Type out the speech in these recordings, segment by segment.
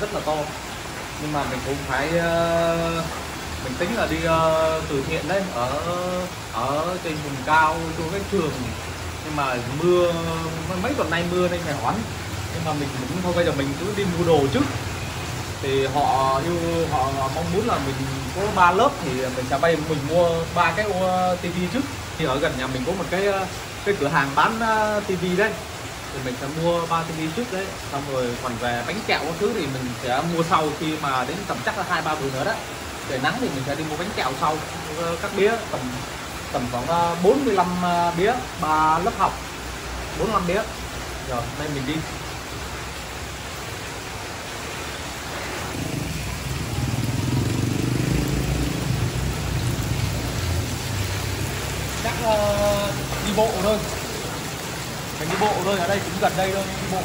rất là to, nhưng mà mình cũng phải mình tính là đi từ thiện đấy, ở trên vùng cao chỗ cái trường, nhưng mà mưa mấy tuần nay mưa nên phải hoãn, nhưng mà mình cũng thôi bây giờ mình cứ đi mua đồ trước. Thì họ mong muốn là mình có 3 lớp thì mình sẽ bay mình mua 3 cái TV trước. Thì ở gần nhà mình có một cái cửa hàng bán TV đấy, thì mình sẽ mua 3 TV trước đấy, xong rồi còn về bánh kẹo các thứ thì mình sẽ mua sau, khi mà đến tầm chắc là 2-3 buổi nữa đó, trời nắng thì mình sẽ đi mua bánh kẹo sau. Các bía tầm khoảng 45 bía, 3 lớp học 45 bía. Rồi nay mình đi. Đi bộ thôi, mình đi bộ thôi, ở đây cũng gần đây thôi, đi bộ.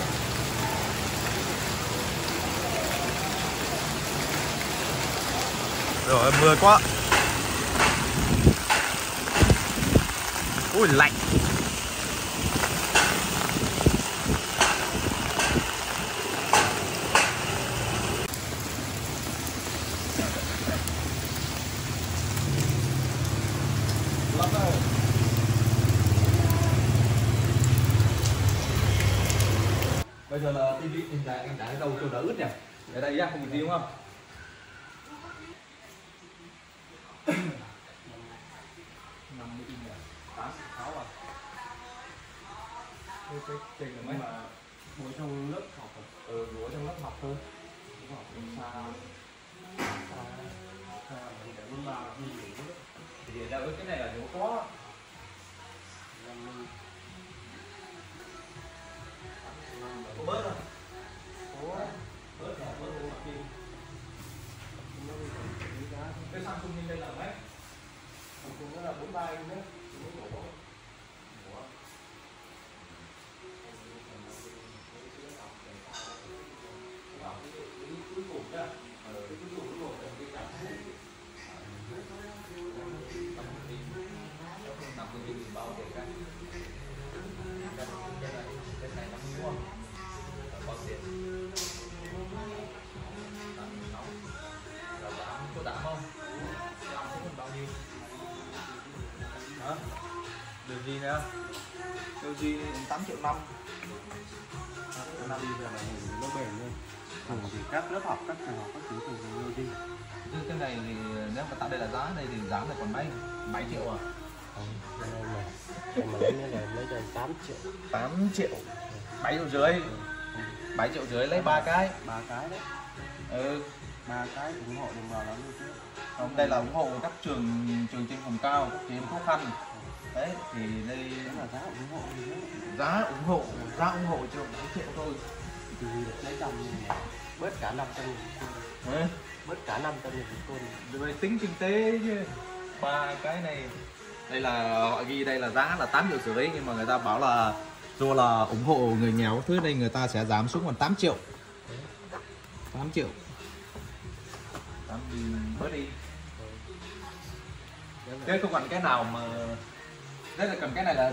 Rồi mưa quá, ui lạnh. Bây giờ là TV anh đã đâu cho đỡ ướt nhỉ? Ở đây ra không gì đúng không? Buổi trong lớp học à? Ừ, buổi trong lớp học thôi. Học xa mình để luôn là gì nữa. Thì ra cái này là chỗ có. Bớt rồi. Bớt là bớt luôn mà. Cái Samsung lên là mấy? Samsung nó là 43 luôn đấy. Gì nữa? Điều gì 8,5 triệu. Đi về này nó bền luôn. Thường thì các lớp học, các trường học các thứ thường đều đi. Chứ cái này thì nếu mà tại đây là giá này thì giá này còn mấy triệu à? Không, cái này là lấy được 8 triệu. 8 triệu. 7 triệu rưỡi. 7 triệu rưỡi lấy 3 cái đấy. Ừ, 3 cái ủng hộ đồng bào lắm chứ. Không, đây là ủng hộ các trường trên vùng cao, trường khó khăn. Đấy thì đây là giá ủng hộ, cho 7 triệu thôi. Từ lấy chồng bớt cả 500.000, bớt cả 500.000. Tính kinh tế chứ. 3 cái này đây là họ ghi đây là giá là 8,5 triệu, nhưng mà người ta bảo là do là ủng hộ người nghèo thứ này người ta sẽ giảm xuống còn 8 triệu. 8 triệu bớt đi. Thế không còn cái nào mà đấy là cầm cái này là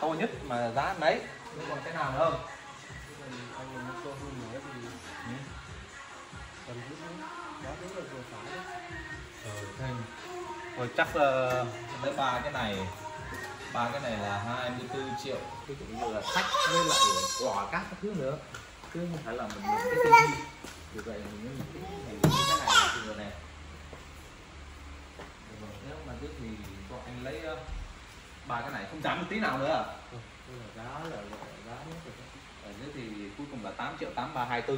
to nhất mà giá đấy. Không còn cái nào nữa không? Rồi chắc là lấy 3 cái này là 24 triệu. Cái cũng như là sách với lại quả các thứ nữa, chứ không phải là mình cái gì. Vì vậy mình cái này. Nếu mà biết thì bọn anh lấy 3 cái này không giảm một tí nào nữa à? Ừ, giá ở dưới thì cuối cùng là 8,8324.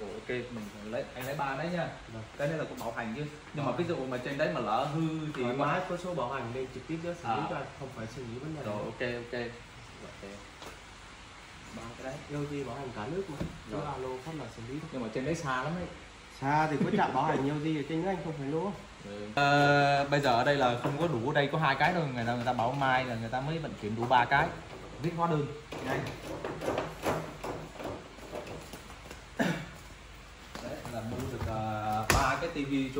Ok, mình lấy anh lấy 3 đấy nha. Được. Cái này là cũng bảo hành chứ. Nhưng mà ví dụ mà trên đấy mà lỡ hư thì máy có số bảo hành lên trực tiếp đó xử lý ra, không phải suy nghĩ vấn đề. Rồi ok. 3 cái đấy. Đâu gì bảo hành cả nước mà. Đó là lô pháp là xử lý. Nhưng mà trên đấy xa lắm đấy. Xa thì có trạm bảo hành nhiều gì ở trên anh không phải lỗ. Bây giờ ở đây là không có đủ, ở đây có 2 cái thôi, người ta bảo mai là người ta mới vận chuyển đủ 3 cái, viết hóa đơn đây. Đấy là mua được 3 cái tivi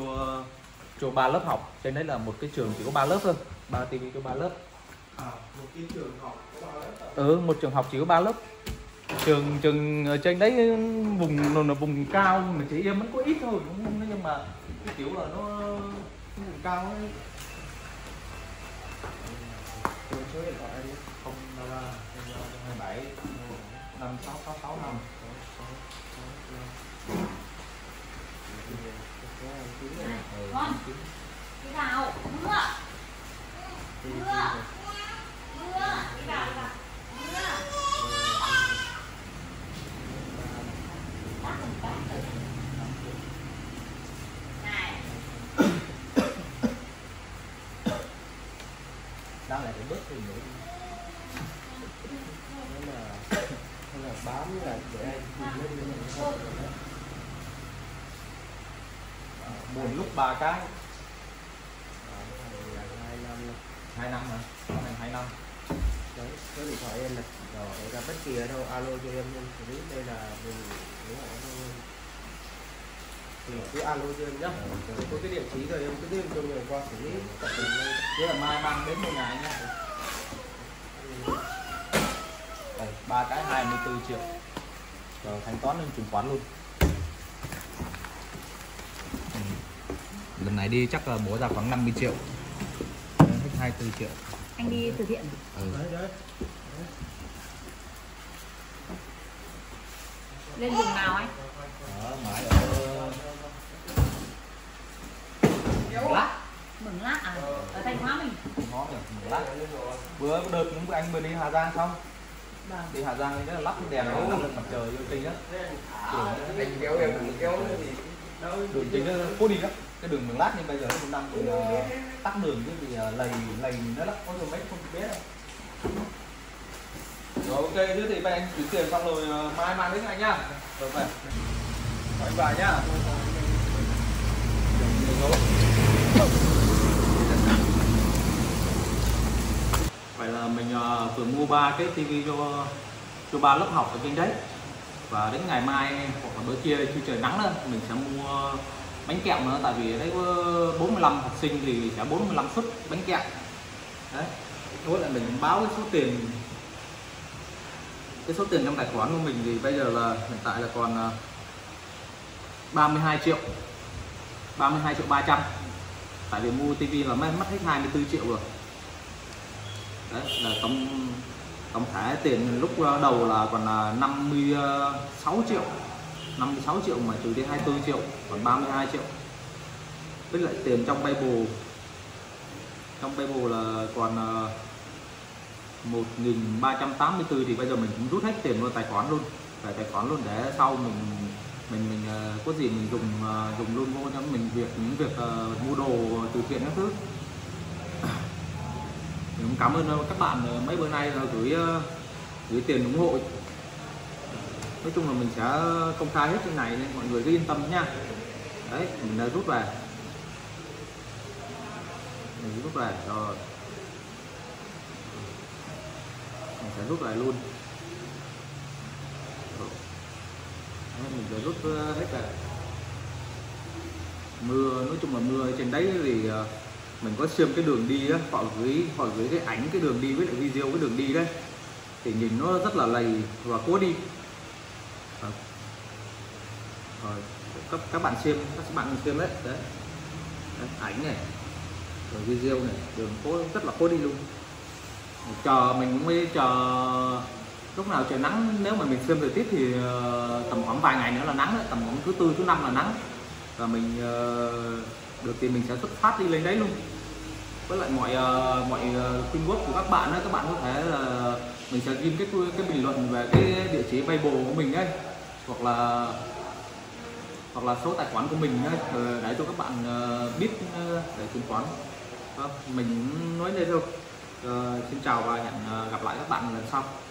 cho 3 lớp học, trên đấy là một cái trường chỉ có 3 lớp thôi, 3 tivi cho 3 lớp. Một cái trường học có 3 lớp. Ừ, một trường học chỉ có 3 lớp. trường ở trên đấy vùng cao mà chị em vẫn có ít thôi, nhưng mà cái kiểu là nó vùng cao ấy. Số điện thoại 037 56665. Con đi vào mưa mưa mưa đi vào đang lại phải bớt thì nữa là bám lại để anh buồn lúc 3 cái 2 năm hả? 2 năm đấy, số điện thoại em là rồi ra bất kỳ ở đâu alo cho em luôn, thì biết đây là mình đúng ở đâu thì cứ alo cho em nhá, có cái địa chỉ rồi em cứ liên cho người qua xử lý tập trung lên, chứ là mai mang đến 1 ngày nhá. 3 cái 24 triệu rồi thanh toán lên chuyển khoản luôn. Lần này đi chắc là bố ra khoảng 50 triệu. 24 triệu. Anh đi từ thiện. Đấy. Lên vùng nào anh? Đó, mãi ở Mường Lát. Mường Lát à? Ở Thanh Hóa mình. Mường Lát. Bữa đợt cũng anh vừa đi Hà Giang xong. Đi Hà Giang rất là lắp đèn mặt trời vô kinh đó. Anh kéo em cũng kéo thì đường chính nó cố đi lắm. Cái đường Mường Lát nhưng bây giờ nó cũng đang bị tắc đường, cái vì lầy nó lắm, có đường mấy không biết đâu. Rồi ok, thế thì bây anh chuyển tiền xong rồi mai mang đến anh nhá. Rồi vậy. Bye bye nhá. Vậy là mình vừa mua 3 cái tivi cho 3 lớp học ở trên đấy. Và đến ngày mai hoặc là bữa kia khi trời nắng đó, mình sẽ mua bánh kẹo nữa, tại vì đấy có 45 học sinh thì sẽ 45 suất bánh kẹo. Đấy. Thôi là mình báo cái số tiền trong tài khoản của mình thì bây giờ là hiện tại là còn 32 triệu 300. Tại vì mua tivi là mất hết 24 triệu rồi. Đấy là tổng thể tiền lúc đầu là còn là 56 triệu, 56 triệu mà trừ đi 24 triệu còn 32 triệu. Với lại tiền trong Bible. Trong Bible là còn 1384, thì bây giờ mình cũng rút hết tiền vào tài khoản luôn. Về tài khoản luôn để sau mình có gì mình dùng luôn vô cho mình những việc mua đồ từ thiện các thứ. Mình cảm ơn các bạn mấy bữa nay là gửi tiền ủng hộ. Nói chung là mình sẽ công khai hết trên này nên mọi người cứ yên tâm nha. Đấy, mình đã rút về. Mình rút về rồi. Mình sẽ rút về luôn. Đấy, mình sẽ rút hết về. Mưa, nói chung là mưa trên đấy thì mình có xem cái đường đi á, họ gửi cái ảnh cái đường đi với lại video cái đường đi đấy. Thì nhìn nó rất là lầy và cố đi. Rồi các bạn xem đấy. Đấy ảnh này rồi video này, đường phố rất là khó đi luôn. Chờ mình mới chờ lúc nào trời nắng, nếu mà mình xem thời tiết thì tầm khoảng vài ngày nữa là nắng đấy, tầm khoảng thứ 4 thứ 5 là nắng, và mình được thì mình sẽ xuất phát đi lên đấy luôn. Với lại mọi keyword của các bạn ấy, các bạn có thể là mình sẽ ghi cái bình luận về cái địa chỉ Bible của mình ấy, hoặc là số tài khoản của mình ấy, để cho các bạn biết để chuyển khoản. Mình nói đây thôi. Xin chào và hẹn gặp lại các bạn lần sau.